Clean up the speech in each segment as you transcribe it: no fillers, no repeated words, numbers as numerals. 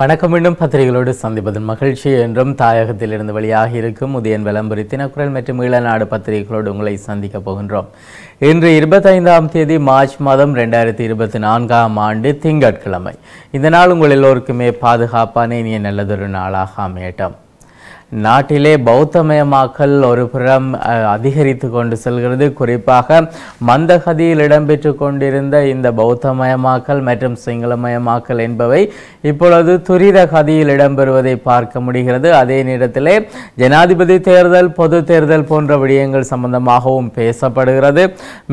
வணக்கம். மீண்டும் பத்திரிகைகளோடு சந்திப்பதன் மகிழ்ச்சி. என்றும் தாயகத்திலிருந்து வெளியாக இருக்கும் உதயன் விளம்பரி தினக்குரல் மற்றும் ஈழநாடு பத்திரிகைகளோடு உங்களை சந்திக்கப் போகின்றோம். இன்று 25 மார்ச் மாதம் 2024 திங்கட்கிழமை. இந்த நாள் உங்கள் எல்லோருக்குமே பாதுகாப்பான இனிய நல்லதொரு நாளாக அமையட்டும். நாட்டிலே பௌத்தமயமாக்கல் ஒரு புறம் அதிகரித்து கொண்டு செல்கிறது. குறிப்பாக மந்தகதியில் இடம்பெற்று கொண்டிருந்த இந்த பௌத்தமயமாக்கல் மற்றும் சிங்களமயமாக்கல் என்பவை இப்பொழுது துரித கதியில் இடம்பெறுவதை பார்க்க முடிகிறது. அதே நேரத்திலே ஜனாதிபதி தேர்தல், பொது தேர்தல் போன்ற விடயங்கள் சம்பந்தமாகவும் பேசப்படுகிறது.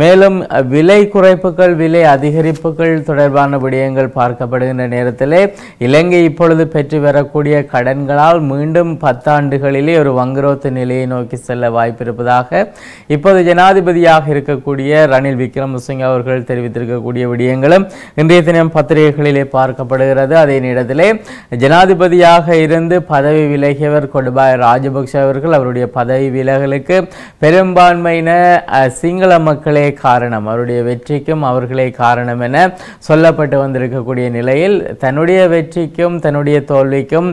மேலும் விலை குறைப்புகள், விலை அதிகரிப்புகள் தொடர்பான விடயங்கள் பார்க்கப்படுகின்ற நேரத்திலே இலங்கை இப்பொழுது பெற்று வரக்கூடிய கடன்களால் மீண்டும் 10 ஆண்டுகளிலே ஒரு வங்குரோத்து நிலையை நோக்கி செல்ல வாய்ப்பிருப்பதாக இப்போது ஜனாதிபதியாக இருக்கக்கூடிய ரணில் விக்ரமசிங்க அவர்கள் தெரிவித்திருக்கக்கூடிய விடயங்களும் இன்றைய தினம் பத்திரிகைகளிலே பார்க்கப்படுகிறது. அதே நேரத்திலே ஜனாதிபதியாக இருந்து பதவி விலகியவர் கோட்டாபாய ராஜபக்ச அவர்கள், அவருடைய பதவி விலகலுக்கு பெரும்பான்மையின சிங்கள மக்களே காரணம், அவருடைய வெற்றிக்கும் அவர்களே காரணம் என சொல்லப்பட்டு வந்திருக்கக்கூடிய நிலையில் தன்னுடைய வெற்றிக்கும் தன்னுடைய தோல்விக்கும்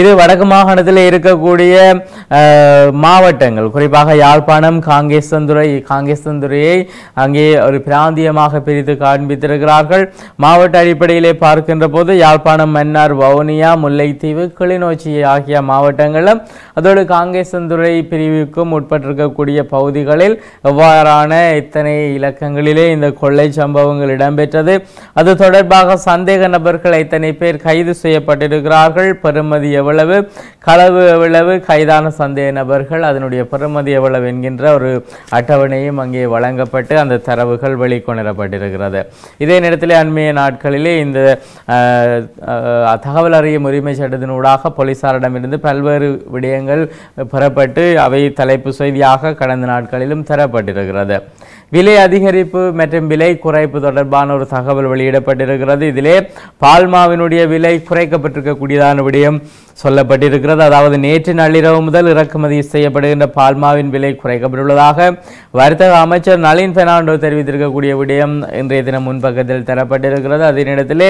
இது வடக்கு மாகாணத்தில் இருக்கக்கூடிய மாவட்டங்கள், குறிப்பாக யாழ்ப்பாணம், காங்கேசந்துறையை அங்கே ஒரு பிராந்தியமாக பிரித்து காண்பித்திருக்கிறார்கள். மாவட்ட அடிப்படையிலே பார்க்கின்ற போது யாழ்ப்பாணம், மன்னார், வவுனியா, முல்லைத்தீவு, கிளிநொச்சி ஆகிய மாவட்டங்களும் அதோடு காங்கேசந்துறை பிரிவுக்கும் உட்பட்டிருக்கக்கூடிய பகுதிகளில் இவ்வாறான இத்தனை இலக்கங்களிலே இந்த கொள்ளை சம்பவங்கள் இடம்பெற்றது. அது தொடர்பாக சந்தேக நபர்கள் இத்தனை பேர் கைது செய்யப்பட்டிருக்கிறார்கள். பெருமதி எவ்வளவு, களவு எவ்வளவு, கைதான சந்தேக நபர்கள், அதனுடைய பெறுமதி எவ்வளவு என்கின்ற ஒரு அட்டவணையும் அங்கே வழங்கப்பட்டு அந்த தரவுகள் வெளிக்கொணரப்பட்டிருக்கிறது. இதே நேரத்தில் அண்மைய நாட்களிலே இந்த தகவல் அறியும் உரிமை சட்டத்தின் ஊடாக போலீசாரிடமிருந்து பல்வேறு விடயங்கள் பெறப்பட்டு அவை தலைப்பு செய்தியாக கடந்த நாட்களிலும் தரப்பட்டிருக்கிறது. விலை அதிகரிப்பு மற்றும் விலை குறைப்பு தொடர்பான ஒரு தகவல் வெளியிடப்பட்டிருக்கிறது. இதிலே பால்மாவினுடைய விலை குறைக்கப்பட்டிருக்கக்கூடியதான விடயம் சொல்லப்பட்டிருக்கிறது. அதாவது நேற்று நள்ளிரவு முதல் இறக்குமதி செய்யப்படுகின்ற பால்மாவின் விலை குறைக்கப்பட்டுள்ளதாக வர்த்தக அமைச்சர் நளின் பெர்னாண்டோ தெரிவித்திருக்கக்கூடிய விடயம் இன்றைய தினம் முன்பக்கத்தில் தரப்பட்டிருக்கிறது. அதே நேரத்திலே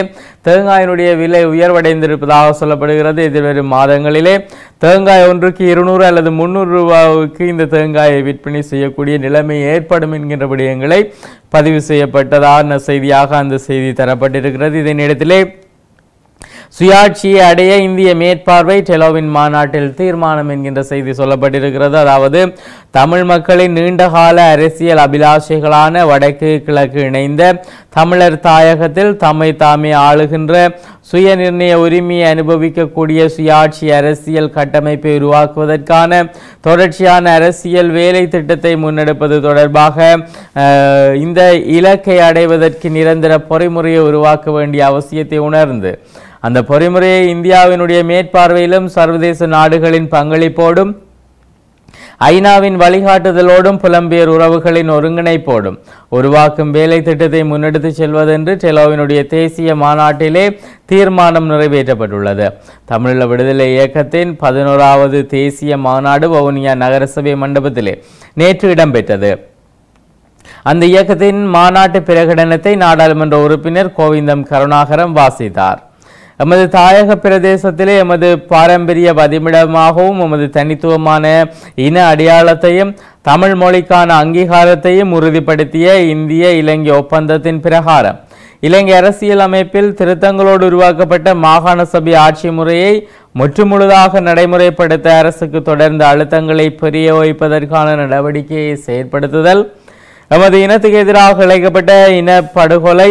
தேங்காயினுடைய விலை உயர்வடைந்திருப்பதாக சொல்லப்படுகிறது. எதிர்வரும் மாதங்களிலே தேங்காய் ஒன்றுக்கு 200 அல்லது 300 ரூபாய்க்கு இந்த தேங்காயை விற்பனை செய்யக்கூடிய நிலைமை ஏற்படும் என்கின்ற விடயங்களை பதிவு செய்யப்பட்டதான செய்தியாக அந்த செய்தி தரப்பட்டிருக்கிறது. இதன் இடத்திலே சுயாட்சியை அடைய இந்திய மேற்பார்வை டெலோவின் மாநாட்டில் தீர்மானம் என்கின்ற செய்தி சொல்லப்பட்டிருக்கிறது. அதாவது தமிழ் மக்களின் நீண்டகால அரசியல் அபிலாஷைகளான வடக்கு கிழக்கு இணைந்த தமிழர் தாயகத்தில் தம்மை தாமே ஆளுகின்ற சுய நிர்ணய உரிமையை அனுபவிக்கக்கூடிய சுயாட்சி அரசியல் கட்டமைப்பை உருவாக்குவதற்கான தொடர்ச்சியான அரசியல் வேலை திட்டத்தை முன்னெடுப்பது தொடர்பாக இந்த இலக்கை அடைவதற்கு நிரந்தர பொறிமுறையை உருவாக்க வேண்டிய அவசியத்தை உணர்ந்து அந்த பொறிமுறையை இந்தியாவினுடைய மேற்பார்வையிலும் சர்வதேச நாடுகளின் பங்களிப்போடும் ஐநாவின் வழிகாட்டுதலோடும் புலம்பெயர் உறவுகளின் ஒருங்கிணைப்போடும் உருவாக்கும் வேலை திட்டத்தை முன்னெடுத்து செல்வதென்று டெலோவினுடைய தேசிய மாநாட்டிலே தீர்மானம் நிறைவேற்றப்பட்டுள்ளது. தமிழீழ விடுதலை இயக்கத்தின் 11வது தேசிய மாநாடு வவுனியா நகரசபை மண்டபத்திலே நேற்று இடம்பெற்றது. அந்த இயக்கத்தின் மாநாட்டு பிரகடனத்தை நாடாளுமன்ற உறுப்பினர் கோவிந்தம் கருணாகரம் வாசித்தார். எமது தாயக பிரதேசத்திலே எமது பாரம்பரிய பதிமிடமாகவும் எமது தனித்துவமான இன அடையாளத்தையும் தமிழ் மொழிக்கான அங்கீகாரத்தையும் உறுதிப்படுத்திய இந்திய இலங்கை ஒப்பந்தத்தின் பிரகாரம் இலங்கை அரசியல் அமைப்பில் திருத்தங்களோடு உருவாக்கப்பட்ட மாகாண சபை ஆட்சி முறையை முற்றுமுழுதாக நடைமுறைப்படுத்த அரசுக்கு தொடர்ந்த அழுத்தங்களை பிரயோகிப்பதற்கான நடவடிக்கையை செயற்படுத்துதல், எமது இனத்துக்கு எதிராக இழைக்கப்பட்ட இன படுகொலை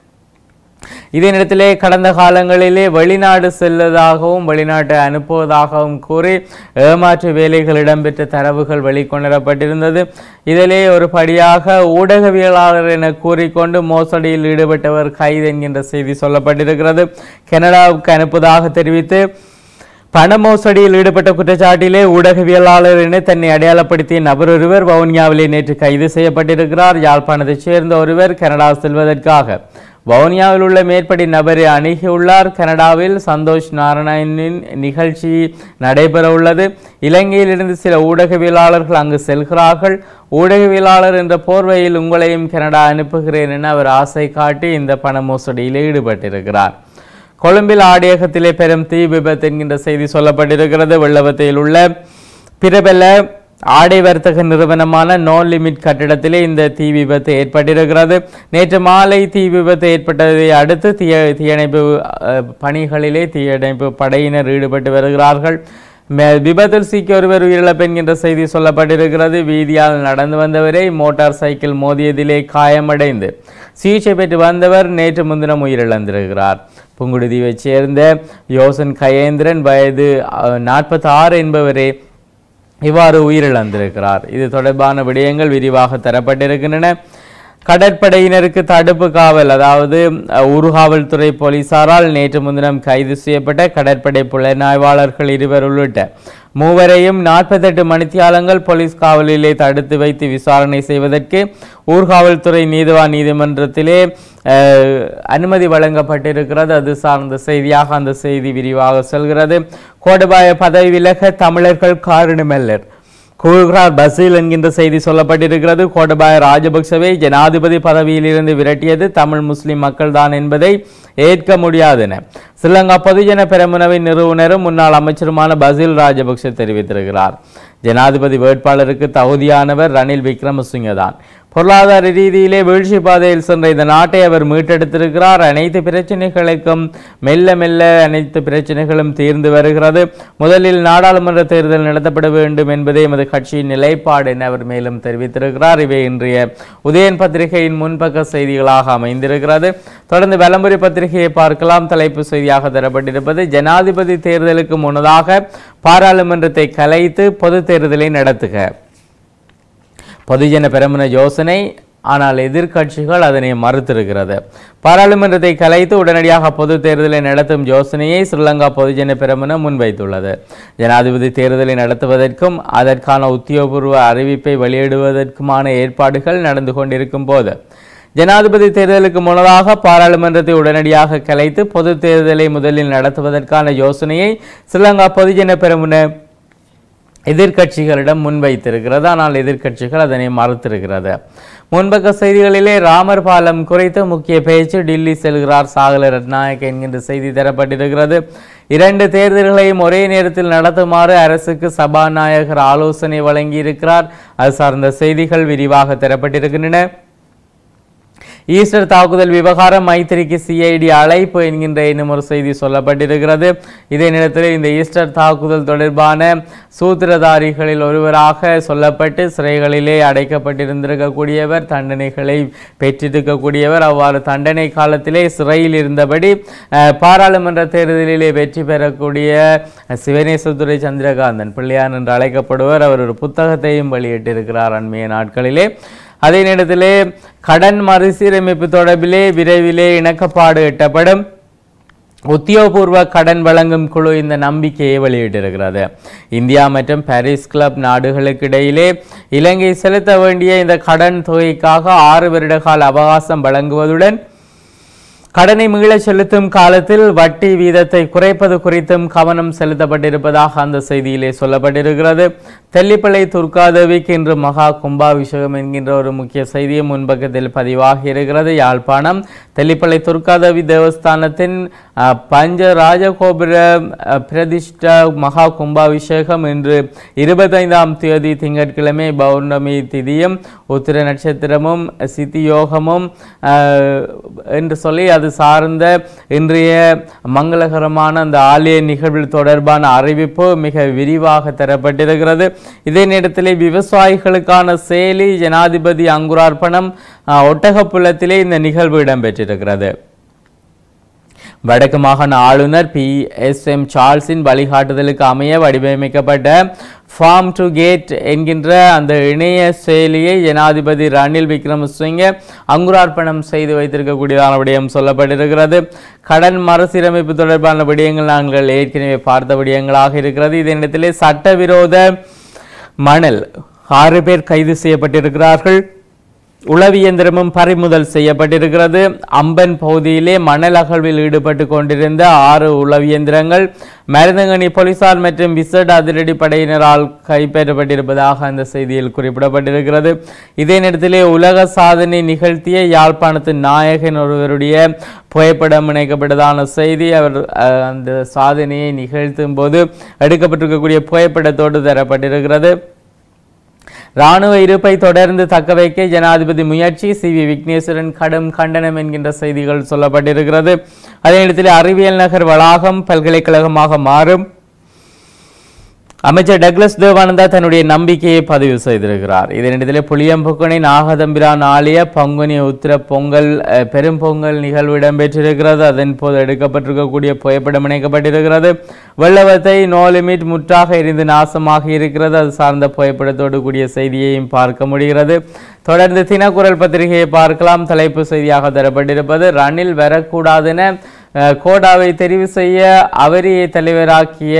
இதே நேரத்திலே கடந்த காலங்களிலே வெளிநாடு செல்வதாகவும் வெளிநாட்டை அனுப்புவதாகவும் கூறி ஏமாற்று வேலைகள் இடம்பெற்ற தரவுகள் வெளிக்கொணரப்பட்டிருந்தது. இதிலே ஒரு படியாக ஊடகவியலாளர் என கூறிக்கொண்டு மோசடியில் ஈடுபட்டவர் கைது என்கின்ற செய்தி சொல்லப்பட்டிருக்கிறது. கனடாவுக்கு அனுப்புவதாக தெரிவித்து பண மோசடியில் ஈடுபட்ட குற்றச்சாட்டிலே ஊடகவியலாளர் என தன்னை அடையாளப்படுத்திய நபர் ஒருவர் வவுனியாவிலே நேற்று கைது செய்யப்பட்டிருக்கிறார். யாழ்ப்பாணத்தைச் சேர்ந்த ஒருவர் கனடா செல்வதற்காக வவுனியாவில் உள்ள மேற்படி நபரை அணுகியுள்ளார். கனடாவில் சந்தோஷ் நாராயணனின் நிகழ்ச்சி நடைபெற உள்ளது. இலங்கையிலிருந்து சில ஊடகவியலாளர்கள் அங்கு செல்கிறார்கள். ஊடகவியலாளர் என்ற போர்வையில் உங்களையும் கனடா அனுப்புகிறேன் என அவர் ஆசை காட்டி இந்த பண மோசடியில் ஈடுபட்டிருக்கிறார். கொழும்பில் ஆடையகத்திலே பெரும் தீ விபத்து என்கின்ற செய்தி சொல்லப்பட்டிருக்கிறது. வெள்ளவத்தையில் உள்ள பிரபல ஆடை வர்த்தக நிறுவனமான நோ லிமிட் கட்டிடத்திலே இந்த தீ விபத்து ஏற்பட்டிருக்கிறது. நேற்று மாலை தீ விபத்து ஏற்பட்டதை அடுத்து தீயணைப்பு பணிகளிலே தீயணைப்பு படையினர் ஈடுபட்டு வருகிறார்கள். விபத்தில் சிக்கி ஒருவர் உயிரிழப்பு என்கின்ற செய்தி சொல்லப்பட்டிருக்கிறது. வீதியால் நடந்து வந்தவரை மோட்டார் சைக்கிள் மோதியதிலே காயமடைந்து சிகிச்சை பெற்று வந்தவர் நேற்று முன்தினம் உயிரிழந்திருக்கிறார். புங்குடுதீவைச் சேர்ந்த யோசன் கயேந்திரன் வயது 46 என்பவரே இவ்வாறு உயிரிழந்திருக்கிறார். இது தொடர்பான விடயங்கள் விரிவாக தரப்பட்டிருக்கின்றன. கடற்படையினருக்கு தடுப்பு காவல், அதாவது ஊர்காவல்துறை போலீசாரால் நேற்று முன்தினம் கைது செய்யப்பட்ட கடற்படை புலனாய்வாளர்கள் இருவர் உள்ளிட்ட மூவரையும் 48 மணித்தியாலங்கள் போலீஸ் காவலிலே தடுத்து வைத்து விசாரணை செய்வதற்கு ஊர்காவல்துறை நீதிவான் நீதிமன்றத்திலே அனுமதி வழங்கப்பட்டிருக்கிறது. அது சார்ந்த செய்தியாக அந்த செய்தி விரிவாக செல்கிறது. கோட்டாபாய பதவி விலக தமிழர்கள் காரணமல்லர் கூறுகிறார் பசில் என்கின்ற செய்தி சொல்லப்பட்டிருக்கிறது. கோட்டாபாய ராஜபக்சவை ஜனாதிபதி பதவியிலிருந்து விரட்டியது தமிழ் முஸ்லிம் மக்கள்தான் என்பதை ஏற்க முடியாது என ஸ்ரீலங்கா பொதுஜன பெரமுனவின் நிறுவனரும் முன்னாள் அமைச்சருமான பசில் ராஜபக்ச தெரிவித்திருக்கிறார். ஜனாதிபதி வேட்பாளருக்கு தகுதியானவர் ரணில் விக்ரமசிங்க தான். பொருளாதார ரீதியிலே வீழ்ச்சி பாதையில் சென்ற இந்த நாட்டை அவர் மீட்டெடுத்திருக்கிறார். அனைத்து பிரச்சனைகளுக்கும் மெல்ல மெல்ல அனைத்து பிரச்சனைகளும் தீர்ந்து வருகிறது. முதலில் நாடாளுமன்ற தேர்தல் நடத்தப்பட வேண்டும் என்பதே எமது கட்சியின் நிலைப்பாடு என அவர் மேலும் தெரிவித்திருக்கிறார். இவை இன்றைய உதயன் பத்திரிகையின் முன்பக்க செய்திகளாக அமைந்திருக்கிறது. தொடர்ந்து வலம்புரி பத்திரிகையை பார்க்கலாம். தலைப்பு செய்தியாக தரப்பட்டிருப்பது ஜனாதிபதி தேர்தலுக்கு முன்னதாக பாராளுமன்றத்தை கலைத்து பொது தேர்தலை நடத்துக பொதுஜன பெரமுன யோசனை. ஆனால் எதிர்க்கட்சிகள் அதனை மறுத்திருக்கிறது. பாராளுமன்றத்தை கலைத்து உடனடியாக பொது தேர்தலை நடத்தும் யோசனையை ஸ்ரீலங்கா பொதுஜன பெரமுன முன்வைத்துள்ளது. ஜனாதிபதி தேர்தலை நடத்துவதற்கும் அதற்கான உத்தியோகபூர்வ அறிவிப்பை வெளியிடுவதற்குமான ஏற்பாடுகள் நடந்து கொண்டிருக்கும் போது ஜனாதிபதி தேர்தலுக்கு முன்னதாக பாராளுமன்றத்தை உடனடியாக கலைத்து பொது தேர்தலை முதலில் நடத்துவதற்கான யோசனையை ஸ்ரீலங்கா பொதுஜன பெரமுன எதிர்க்கட்சிகளிடம் முன்வைத்திருக்கிறது. ஆனால் எதிர்க்கட்சிகள் அதனை மறுத்திருக்கிறது. முன்பக்க செய்திகளிலே ராமர் பாலம் குறித்து முக்கிய பேச்சு. டில்லி செல்கிறார் சாகல ரத்நாயக் என்கின்ற செய்தி தரப்பட்டிருக்கிறது. 2 தேர்தல்களையும் ஒரே நேரத்தில் நடத்துமாறு அரசுக்கு சபாநாயகர் ஆலோசனை வழங்கியிருக்கிறார். அது சார்ந்த செய்திகள் விரிவாக தரப்பட்டிருக்கின்றன. ஈஸ்டர் தாக்குதல் விவகாரம் மைத்திரிக்கு சிஐடி அழைப்பு என்கின்ற இன்னும் ஒரு செய்தி சொல்லப்பட்டிருக்கிறது. இதே நேரத்தில் இந்த ஈஸ்டர் தாக்குதல் தொடர்பான சூத்திரதாரிகளில் ஒருவராக சொல்லப்பட்டு சிறைகளிலே அடைக்கப்பட்டிருந்திருக்கக்கூடியவர், தண்டனைகளை பெற்றிருக்கக்கூடியவர். அவ்வாறு தண்டனை காலத்திலே சிறையில் இருந்தபடி பாராளுமன்ற தேர்தலிலே வெற்றி பெறக்கூடிய சிவனேசதுரை சந்திரகாந்தன் பிள்ளையார் என்று அழைக்கப்படுவர். அவர் ஒரு புத்தகத்தையும் வெளியிட்டிருக்கிறார் அண்மைய நாட்களிலே. அதே நேரத்திலே கடன் மறுசீரமைப்பு தொடர்பிலே விரைவிலே இணக்கப்பாடு எட்டப்படும். உத்தியோகபூர்வ கடன் வழங்கும் குழு இந்த நம்பிக்கையை வெளியிட்டிருக்கிறது. இந்தியா மற்றும் பாரிஸ் கிளப் நாடுகளுக்கு இடையிலே இலங்கை செலுத்த வேண்டிய இந்த கடன் தொகைக்காக 6 வருட கால அவகாசம் வழங்குவதுடன் கடனை மீள செலுத்தும் காலத்தில் வட்டி வீதத்தை குறைப்பது குறித்தும் கவனம் செலுத்தப்பட்டிருப்பதாக அந்த செய்தியிலே சொல்லப்பட்டிருக்கிறது. தெல்லிப்பளை துர்காதேவிக்கு இன்று மகா கும்பாபிஷேகம் என்கின்ற ஒரு முக்கிய செய்தியும் முன்பக்கத்தில் பதிவாகி இருக்கிறது. யாழ்ப்பாணம் தெல்லிப்பளை துர்காதேவி தேவஸ்தானத்தின் பஞ்ச ராஜகோபுர பிரதிஷ்ட மகா கும்பாபிஷேகம் இன்று 25ஆம் தேதி திங்கட்கிழமை பௌர்ணமி திதியும் உத்திர நட்சத்திரமும் சித்தியோகமும் என்று சொல்லி சார்ந்த இன்றைய மங்களகரமான அந்த ஆலய நிகழ்வு தொடர்பான அறிவிப்பு மிக விரிவாக தரப்பட்டிருக்கிறது. இதே நேரத்திலே விவசாயிகளுக்கான செயலி ஜனாதிபதி அங்குரார்ப்பணம் ஒட்டகப்புலத்திலே இந்த நிகழ்வு இடம்பெற்றிருக்கிறது. வடக்கு மாகாண ஆளுநர் PSM சார்ல்ஸின் வழிகாட்டுதலுக்கு அமைய வடிவமைக்கப்பட்ட ஃபார்ம் டு கேட் என்கின்ற அந்த இணைய செயலியை ஜனாதிபதி ரணில் விக்ரமசிங்க அங்குரார்ப்பணம் செய்து வைத்திருக்கக்கூடியதான விடயம் சொல்லப்பட்டிருக்கிறது. கடன் மறுசீரமைப்பு தொடர்பான விடயங்கள் நாங்கள் ஏற்கனவே பார்த்த விடயங்களாக இருக்கிறது. இதே நேரத்திலே சட்டவிரோத மணல் 6 பேர் கைது செய்யப்பட்டிருக்கிறார்கள். உளவியந்திரமும் பறிமுதல் செய்யப்பட்டிருக்கிறது. அம்பன் பகுதியிலே மணல் அகழ்வில் ஈடுபட்டு கொண்டிருந்த 6 உளவியந்திரங்கள் மருதங்கனி போலீசார் மற்றும் விசேட அதிரடி படையினரால் கைப்பற்றப்பட்டிருப்பதாக அந்த செய்தியில் குறிப்பிடப்பட்டிருக்கிறது. இதே நேரத்திலே உலக சாதனை நிகழ்த்திய யாழ்ப்பாணத்தின் நாயகன் ஒருவருடைய புகைப்படம் இணைக்கப்பட்டதான செய்தி, அவர் அந்த சாதனையை நிகழ்த்தும் போது எடுக்கப்பட்டிருக்கக்கூடிய புகைப்படத்தோடு தரப்பட்டிருக்கிறது. இராணுவ இருப்பை தொடர்ந்து தக்க வைக்க ஜனாதிபதி முயற்சி CV விக்னேஸ்வரன் கடும் கண்டனம் என்கின்ற செய்திகள் சொல்லப்பட்டிருக்கிறது. அதே நேரத்தில் அறிவியல் நகர் வளாகம் பல்கலைக்கழகமாக மாறும் அமைச்சர் டக்ளஸ் தேவானந்தா தன்னுடைய நம்பிக்கையை பதிவு செய்திருக்கிறார். இதே நேரத்தில் புளியம்பொக்கணை நாகதம்பிரான் ஆலய பங்குனி உத்திர பொங்கல் பெரும்பொங்கல் நிகழ்வு இடம்பெற்றிருக்கிறது. அதன் போது எடுக்கப்பட்டிருக்கக்கூடிய புகைப்படம் இணைக்கப்பட்டிருக்கிறது. வெள்ளவத்தை நோலிமிட் முற்றாக எரிந்து நாசமாக இருக்கிறது. அது சார்ந்த புகைப்படத்தோடு கூடிய செய்தியையும் பார்க்க முடிகிறது. தொடர்ந்து தினக்குரல் பத்திரிகையை பார்க்கலாம். தலைப்பு செய்தியாக தரப்பட்டிருப்பது ரணில் வரக்கூடாதென கோட்டாவை தெரிவு செய்ய அவரையே தலைவராக்கிய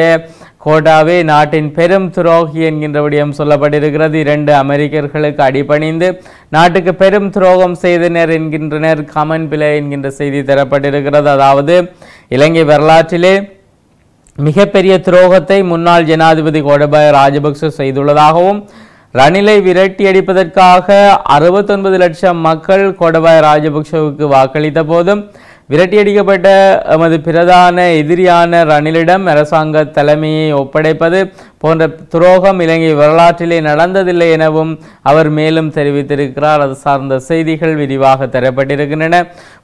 கோட்டாவே நாட்டின் பெரும் துரோகி என்கின்ற விடயம் சொல்லப்பட்டிருக்கிறது. 2 அமெரிக்கர்களுக்கு அடிபணிந்து நாட்டுக்கு பெரும் துரோகம் செய்தனர் என்கின்றனர் கமன் பிள்ளை என்கின்ற செய்தி தரப்பட்டிருக்கிறது. அதாவது இலங்கை வரலாற்றிலே மிகப்பெரிய துரோகத்தை முன்னாள் ஜனாதிபதி கோட்டாபாய ராஜபக்ச செய்துள்ளதாகவும் ரணிலை விரட்டியடிப்பதற்காக 69 லட்சம் மக்கள் கோட்டாபாய ராஜபக்சவுக்கு வாக்களித்த போதும் விரட்டியடிக்கப்பட்ட எமது பிரதான எதிரியான ரணிலிடம் அரசாங்க தலைமையை ஒப்படைப்பது போன்ற துரோகம் இலங்கை வரலாற்றிலே நடந்ததில்லை எனவும் அவர் மேலும் தெரிவித்திருக்கிறார். அது சார்ந்த செய்திகள் விரிவாக தரப்பட்டிருக்கின்றன.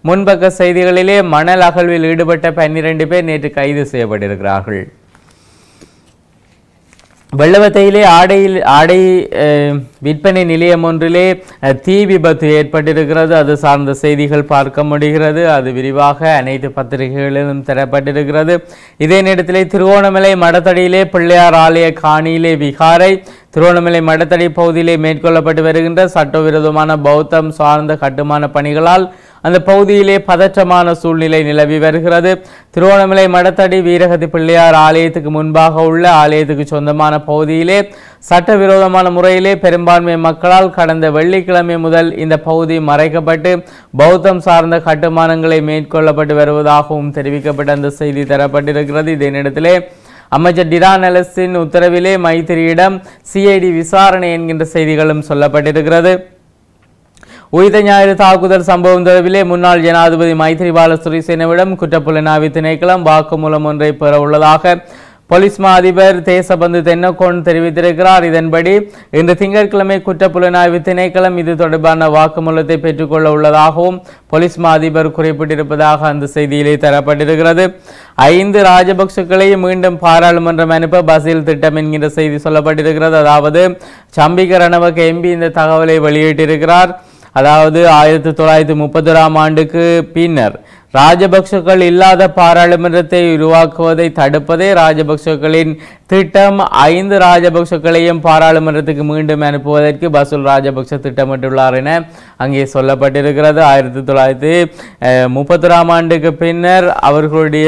முன்பக்க செய்திகளிலே மணல் அகழ்வில் ஈடுபட்ட 12 பேர் நேற்று கைது செய்யப்பட்டிருக்கிறார்கள். வெள்ளவத்தையிலே ஆடை விற்பனை நிலையம் ஒன்றிலே தீ விபத்து ஏற்பட்டிருக்கிறது. அது சார்ந்த செய்திகள் பார்க்க முடிகிறது. அது விரிவாக அனைத்து பத்திரிகைகளிலும் தரப்பட்டிருக்கிறது. இதே நேரத்திலே திருவோணமலை மடத்தடியிலே பிள்ளையார் ஆலய காணியிலே விகாரை திருவோணமலை மடத்தடி பகுதியிலே மேற்கொள்ளப்பட்டு வருகின்ற சட்டவிரோதமான பௌத்தம் சார்ந்த கட்டுமான பணிகளால் அந்த பகுதியிலே பதற்றமான சூழ்நிலை நிலவி வருகிறது. திருவோணமலை மடத்தடி வீரகதி பிள்ளையார் ஆலயத்துக்கு முன்பாக உள்ள ஆலயத்துக்கு சொந்தமான பகுதியிலே சட்டவிரோதமான முறையிலே பெரும்பான்மை மக்களால் கடந்த வெள்ளிக்கிழமை முதல் இந்த பகுதி மறைக்கப்பட்டு பௌத்தம் சார்ந்த கட்டுமானங்களை மேற்கொள்ளப்பட்டு வருவதாகவும் தெரிவிக்கப்பட்ட அந்த செய்தி தரப்பட்டிருக்கிறது. இதே நேரத்திலே அமைச்சர் டிரானலஸின் உத்தரவிலே மைத்திரியிடம் சிஐடி விசாரணை என்கின்ற செய்திகளும் சொல்லப்பட்டிருக்கிறது. உயிர் ஞாயிறு தாக்குதல் சம்பவம் தொடர்பிலே முன்னாள் ஜனாதிபதி மைத்திரிபால சிறிசேனவிடம் குற்றப்புலனாய்வு திணைக்களம் வாக்குமூலம் ஒன்றை பெற உள்ளதாக பொலிஸ்மா அதிபர் தேசபந்து தென்னக்கோன் தெரிவித்திருக்கிறார். இதன்படி இன்று திங்கட்கிழமை குற்றப்புலனாய்வு திணைக்களம் இது தொடர்பான வாக்குமூலத்தை பெற்றுக்கொள்ள உள்ளதாகவும் பொலிஸ்மா அதிபர் குறிப்பிட்டிருப்பதாக அந்த செய்தியிலே தரப்பட்டிருக்கிறது. 5 ராஜபக்சக்களை மீண்டும் பாராளுமன்றம் அனுப்ப பசில் திட்டம் என்கிற செய்தி சொல்லப்பட்டிருக்கிறது. அதாவது சம்பிக ரணவக்க எம்பி இந்த தகவலை வெளியிட்டிருக்கிறார். அதாவது 1931 ஆண்டுக்கு பின்னர் ராஜபக்சக்கள் இல்லாத பாராளுமன்றத்தை உருவாக்குவதை தடுப்பதே ராஜபக்சக்களின் திட்டம். 5 ராஜபக்சக்களையும் பாராளுமன்றத்துக்கு மீண்டும் அனுப்புவதற்கு பசில் ராஜபக்ச திட்டமிட்டுள்ளார் என அங்கே சொல்லப்பட்டிருக்கிறது. 1931 ஆண்டுக்கு பின்னர் அவர்களுடைய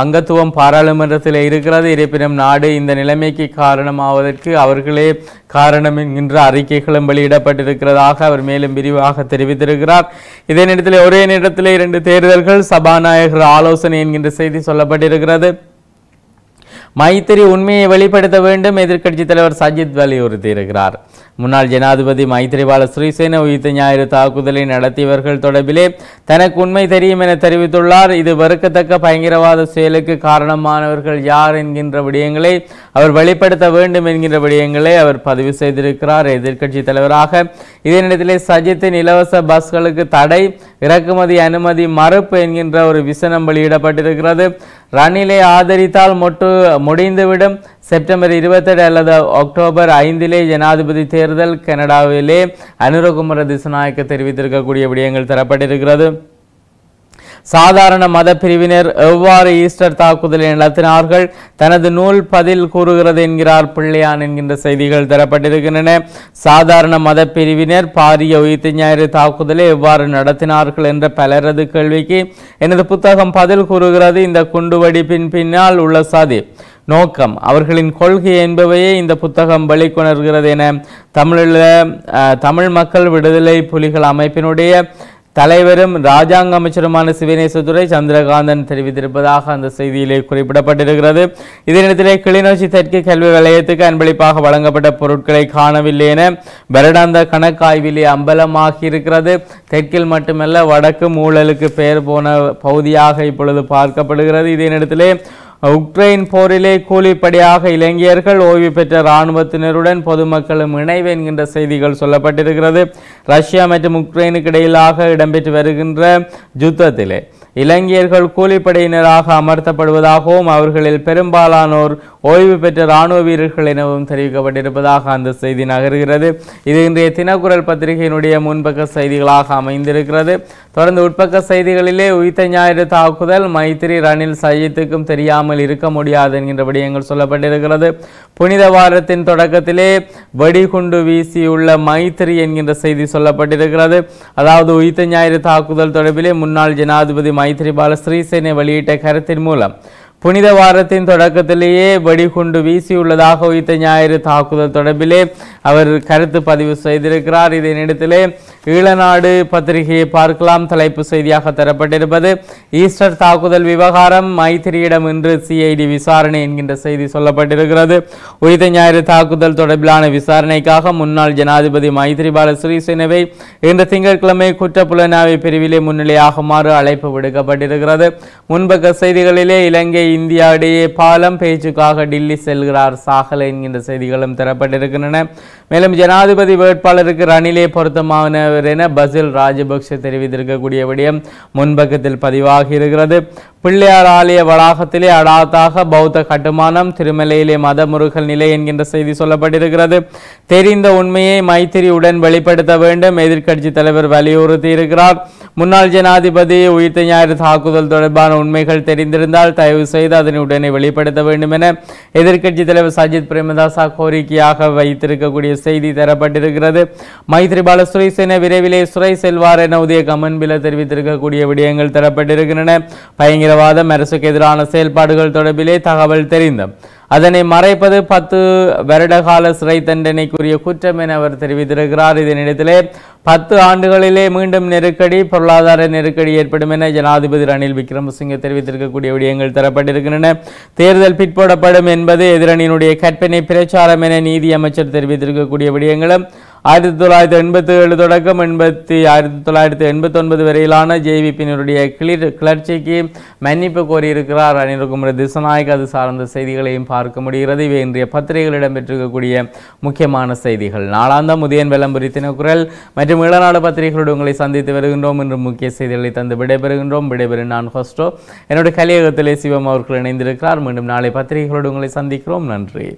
அங்கத்துவம் பாராளுமன்றத்தில் இருக்கிறது. இருப்பினும் நாடு இந்த நிலைமைக்கு காரணமாவதற்கு அவர்களே காரணம் என்கின்ற அறிக்கைகளும் வெளியிடப்பட்டிருக்கிறதாக அவர் மேலும் விரிவாக தெரிவித்திருக்கிறார். இதே நேரத்தில் ஒரே நேரத்தில் 2 தேர்தல்கள் சபாநாயகர் ஆலோசனை என்கின்ற செய்தி சொல்லப்பட்டிருக்கிறது. மைத்திரி உண்மையை வெளிப்படுத்த வேண்டும் எதிர்க்கட்சித் தலைவர் சஜித் வலியுறுத்தியிருக்கிறார். முன்னாள் ஜனாதிபதி மைத்திரிபால சிறிசேன உயிர்த்த ஞாயிறு தாக்குதலை நடத்தியவர்கள் தொடர்பிலே தனக்கு உண்மை தெரியும் என தெரிவித்துள்ளார். இது வெறுக்கத்தக்க பயங்கரவாத செயலுக்கு காரணமானவர்கள் யார் என்கின்ற விடயங்களை அவர் வெளிப்படுத்த வேண்டும் என்கின்ற விடயங்களை அவர் பதிவு செய்திருக்கிறார் எதிர்க்கட்சித் தலைவராக. இதே நேரத்திலே சஜித்தின் இலவச பஸ்களுக்கு தடை, இறக்குமதி அனுமதி மறுப்பு என்கின்ற ஒரு விசனம் வெளியிடப்பட்டிருக்கிறது. ரணிலை ஆதரித்தால் முடிந்துவிடும். செப்டம்பர் 27 அல்லது அக்டோபர் 5 ஜனாதிபதி தேர்தல் கனடாவிலே அனுரகுமார திசநாயக்க தெரிவித்திருக்கக்கூடிய விடயங்கள் தரப்பட்டிருக்கிறது. சாதாரண மத பிரிவினர் எவ்வாறு ஈஸ்டர் தாக்குதலை நடத்தினார்கள் தனது நூல் பதில் கூறுகிறது என்கிறார் பிள்ளையான் என்கின்ற செய்திகள் தரப்பட்டிருக்கின்றன. சாதாரண மத பிரிவினர் பாரிய உயிர்த்த ஞாயிறு தாக்குதலை எவ்வாறு நடத்தினார்கள் என்ற பலரது கேள்விக்கு எனது புத்தகம் பதில் கூறுகிறது. இந்த குண்டுவெடிப்பின் பின்னால் உள்ள சதி, நோக்கம், அவர்களின் கொள்கை என்பவையே இந்த புத்தகம் வெளிக்கொணர்கிறது என தமிழ் மக்கள் விடுதலை புலிகள் அமைப்பினுடைய தலைவரும் இராஜாங்க அமைச்சருமான சிவனேசதுரை சந்திரகாந்தன் தெரிவித்திருப்பதாக அந்த செய்தியிலே குறிப்பிடப்பட்டிருக்கிறது. இதே நேரத்திலே கிளிநொச்சி தெற்கு கல்வி வலயத்துக்கு அன்பளிப்பாக வழங்கப்பட்ட பொருட்களை காணவில்லை என வருடாந்த கணக்காய்விலே அம்பலமாகியிருக்கிறது. தெற்கில் மட்டுமல்ல வடக்கு ஊழலுக்கு பெயர் போன பகுதியாக இப்பொழுது பார்க்கப்படுகிறது. இதே நேரத்திலே உக்ரைன் போரிலே கூலிப்படையாக இலங்கையர்கள் ஓய்வு பெற்ற இராணுவத்தினருடன் பொதுமக்களும் இணைவு என்கின்ற செய்திகள் சொல்லப்பட்டிருக்கிறது. ரஷ்யா மற்றும் உக்ரைனுக்கு இடையிலாக இடம்பெற்று வருகின்ற யுத்தத்திலே இலங்கையர்கள் கூலிப்படையினராக அமர்த்தப்படுவதாகவும் அவர்களில் பெரும்பாலானோர் ஓய்வு பெற்ற இராணுவ வீரர்கள் எனவும் தெரிவிக்கப்பட்டிருப்பதாக அந்த செய்தி நகர்கிறது. இது இன்றைய தினக்குரல் பத்திரிகையினுடைய முன்பக்க செய்திகளாக அமைந்திருக்கிறது. தொடர்ந்து உட்பக்க செய்திகளிலே உயிர்த்த ஞாயிறு தாக்குதல், மைத்திரி ரணில் சஜித்துக்கும் தெரியாமல் இருக்க முடியாது என்கின்ற விடயங்கள் சொல்லப்பட்டிருக்கிறது. புனித வாரத்தின் தொடக்கத்திலே வெடிகுண்டு வீசியுள்ள மைத்திரி என்கின்ற செய்தி சொல்லப்பட்டிருக்கிறது. அதாவது உயிர்த்த ஞாயிறு தாக்குதல் தொடர்பிலே முன்னாள் ஜனாதிபதி மைத்திரிபால சிறிசேன வெளியிட்ட கருத்தின் மூலம் புனித வாரத்தின் தொடக்கத்திலேயே வெடிகுண்டு வீசியுள்ளதாக உயிர்த்த ஞாயிறு தாக்குதல் தொடர்பிலே அவர் கருத்து பதிவு செய்திருக்கிறார். இதனிடத்திலே ஈழநாடு பத்திரிகையை பார்க்கலாம். தலைப்பு செய்தியாக தரப்பட்டிருப்பது ஈஸ்டர் தாக்குதல் விவகாரம் மைத்திரியிடம் இன்று சிஐடி விசாரணை என்கின்ற செய்தி சொல்லப்பட்டிருக்கிறது. உயிர்த்த ஞாயிறு தாக்குதல் தொடர்பிலான விசாரணைக்காக முன்னாள் ஜனாதிபதி மைத்திரிபால சிறிசேனவை இன்று திங்கட்கிழமை குற்றப்புலனாய்வு பிரிவிலே முன்னிலையாகுமாறு அழைப்பு விடுக்கப்பட்டிருக்கிறது. முன்பக்க செய்திகளிலே இலங்கை இந்தியா இடையே பாலம் பேச்சுக்காக டில்லி செல்கிறார் சாகல் என்கின்ற செய்திகளும் தரப்பட்டிருக்கின்றன. மேலும் ஜனாதிபதி வேட்பாளருக்கு ரணிலே பொருத்தமானவர் என பசில் ராஜபக்ச தெரிவித்திருக்கக்கூடிய விடயம் முன்பக்கத்தில் பதிவாகி இருக்கிறது. பிள்ளையார் ஆலய வளாகத்திலே அடாத்தாக பௌத்த கட்டுமானம், திருமலையிலே மத முருகல் நிலை என்கின்ற செய்தி சொல்லப்பட்டிருக்கிறது. தெரிந்த உண்மையை மைத்திரியுடன் வெளிப்படுத்த வேண்டும் எதிர்க்கட்சி தலைவர் வலியுறுத்தி இருக்கிறார். முன்னாள் ஜனாதிபதி உயிர்த்த ஞாயிறு தாக்குதல் தொடர்பான உண்மைகள் தெரிந்திருந்தால் தயவு செய்து அதனை உடனே வெளிப்படுத்த வேண்டும் என எதிர்க்கட்சி தலைவர் சஜித் பிரேமதாசா கோரிக்கையாக வைத்திருக்கக்கூடிய செய்தி தரப்பட்டிருக்கிறது. மைத்திரிபால சிறிசேன விரைவிலே சிறை செல்வார் என உதய கமன்பில தெரிவித்திருக்கக்கூடிய விடயங்கள் தரப்பட்டிருக்கின்றன. பயங்கரவாதம், அரசுக்கு எதிரான செயல்பாடுகள் தொடர்பிலே தகவல் தெரிந்த அதனை மறைப்பது 10 வருடகால சிறை தண்டனைக்குரிய குற்றம் என அவர் தெரிவித்திருக்கிறார். இதனிடத்திலே 10 ஆண்டுகளிலே மீண்டும் நெருக்கடி, பொருளாதார நெருக்கடி ஏற்படும் என ஜனாதிபதி ரணில் விக்ரமசிங்க தெரிவித்திருக்கக்கூடிய விடயங்கள் தரப்பட்டிருக்கின்றன. தேர்தல் பிற்படப்படும் என்பது எதிரணியினுடைய கற்பனை பிரச்சாரம் என நீதி அமைச்சர் தெரிவித்திருக்கக்கூடிய விடயங்களும் 1987 தொடக்கம் 1989 வரையிலான ஜேவிபியினுடைய கிளர்ச்சிக்கு மன்னிப்பு கோரியிருக்கிறார் அனில்குமார் திசநாயக்க. அது சார்ந்த செய்திகளையும் பார்க்க முடிகிறது. இவை இன்றைய பத்திரிகைகளிடம் பெற்றிருக்கக்கூடிய முக்கியமான செய்திகள். நாளாந்த முதியன் விளம்பரி தினக்குரல் மற்றும் இளநாடு பத்திரிகைகளோடு உங்களை சந்தித்து வருகின்றோம். இன்று முக்கிய செய்திகளை தந்து விடைபெறுகின்றோம். விடைபெறும் நான் ஹோஸ்டோ. என்னுடைய கலியகத்திலே சிவம் அவர்கள் இணைந்திருக்கிறார். மீண்டும் நாளை பத்திரிகைகளோடு உங்களை சந்திக்கிறோம். நன்றி.